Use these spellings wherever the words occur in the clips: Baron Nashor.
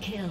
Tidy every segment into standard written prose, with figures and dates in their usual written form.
kill.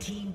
Team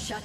Shut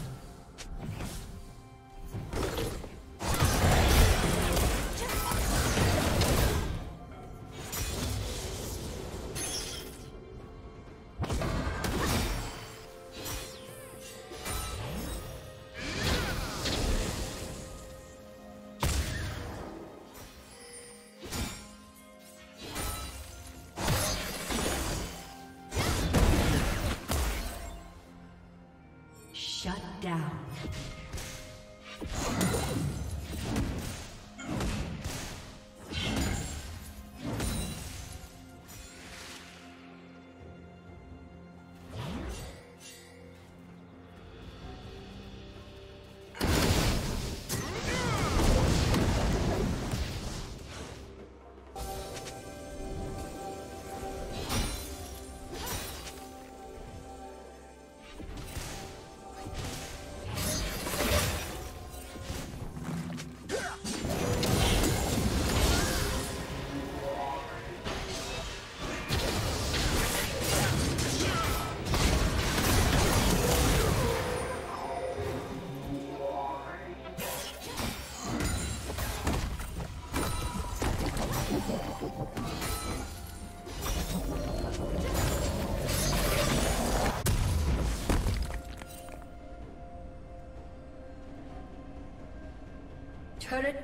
Shut down. Turret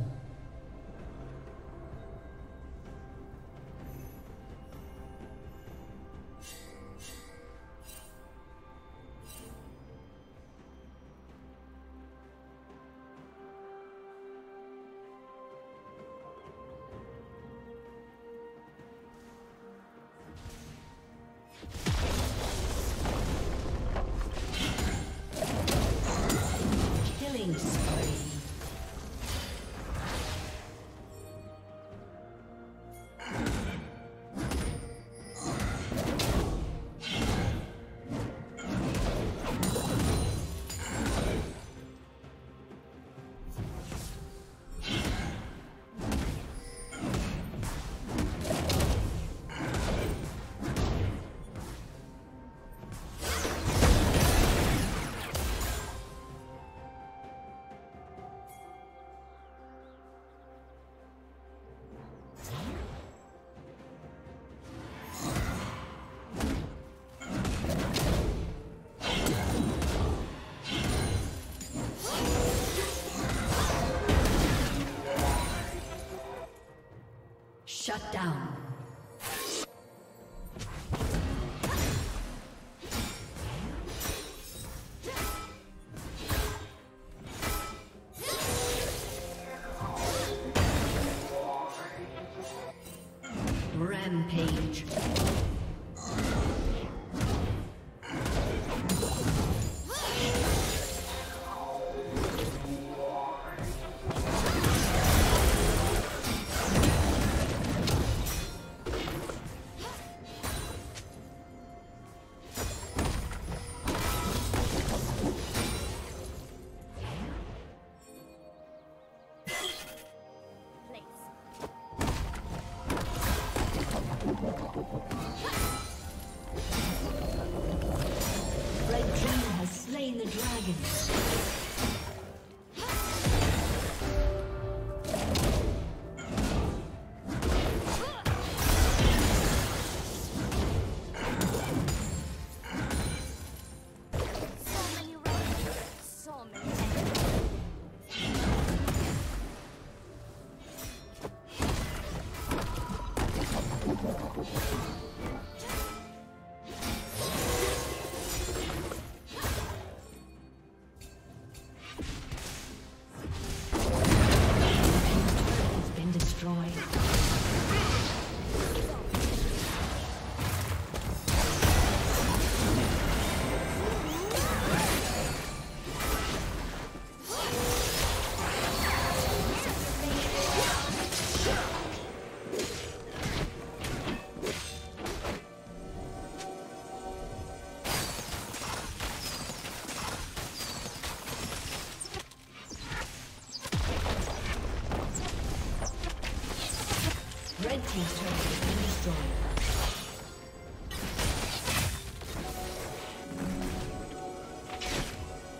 Shut down. Rampage. Team's turret has been destroyed.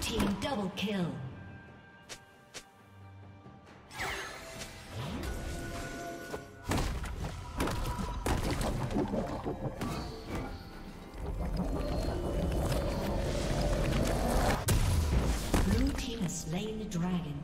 Blue team double kill. Blue team has slain the dragon.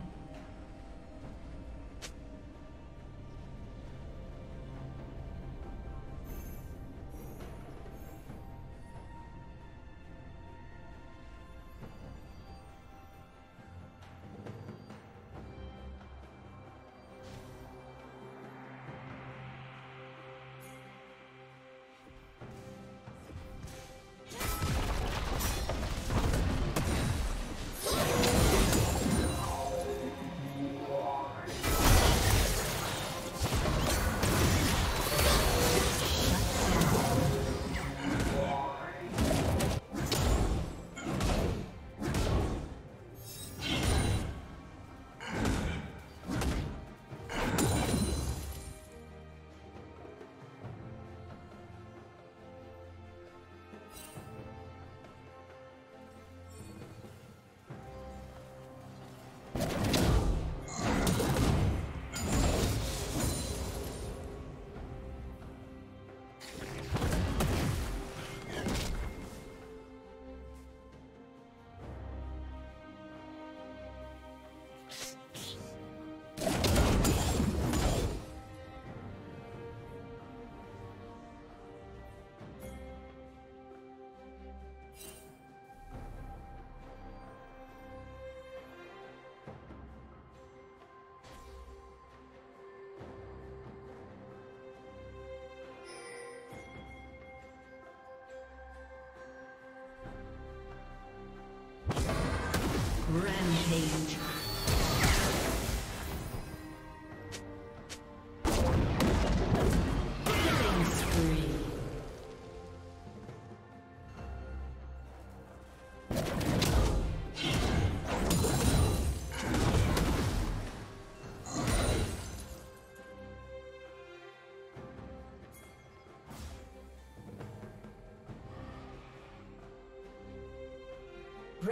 Rampage. Killing spree.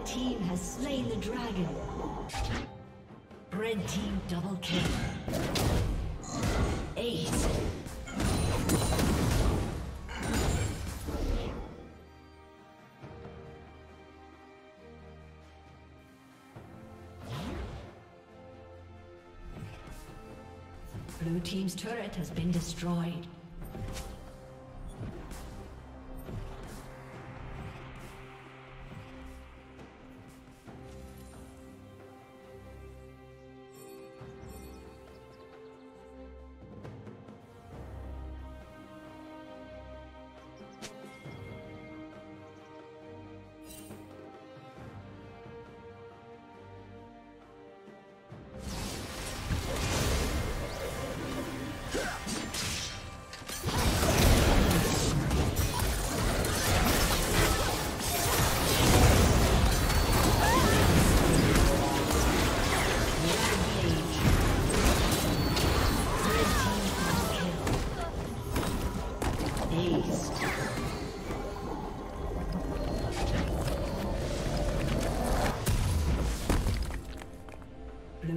Red team has slain the dragon. Red team double kill. 8. Blue team's turret has been destroyed.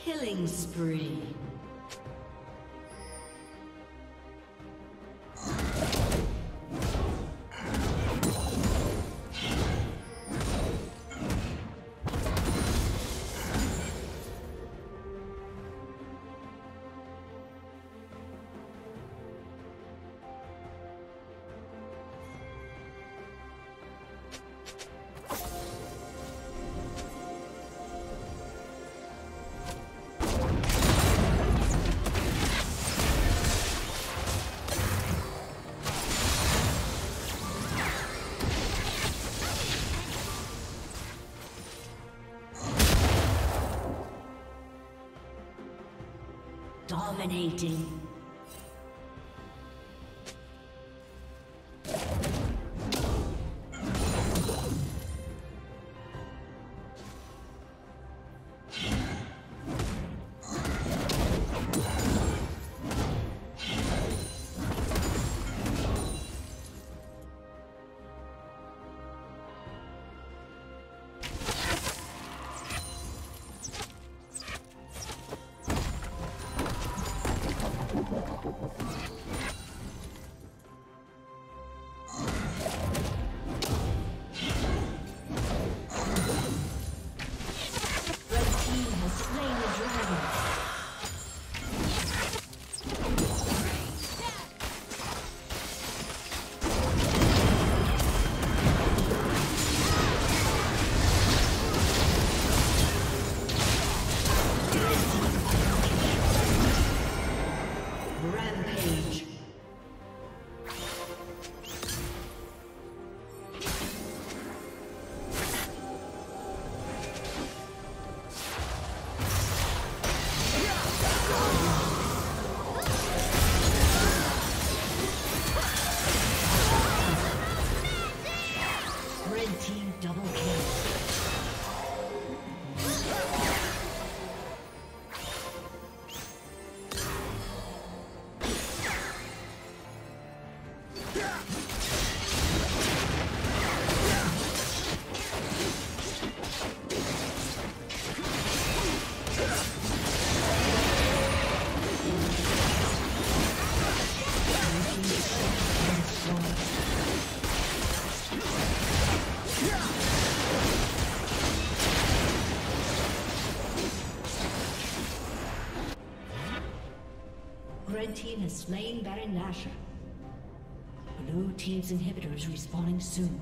Killing spree. Dominating. Red team has slain Baron Nashor. Blue team's inhibitor is respawning soon.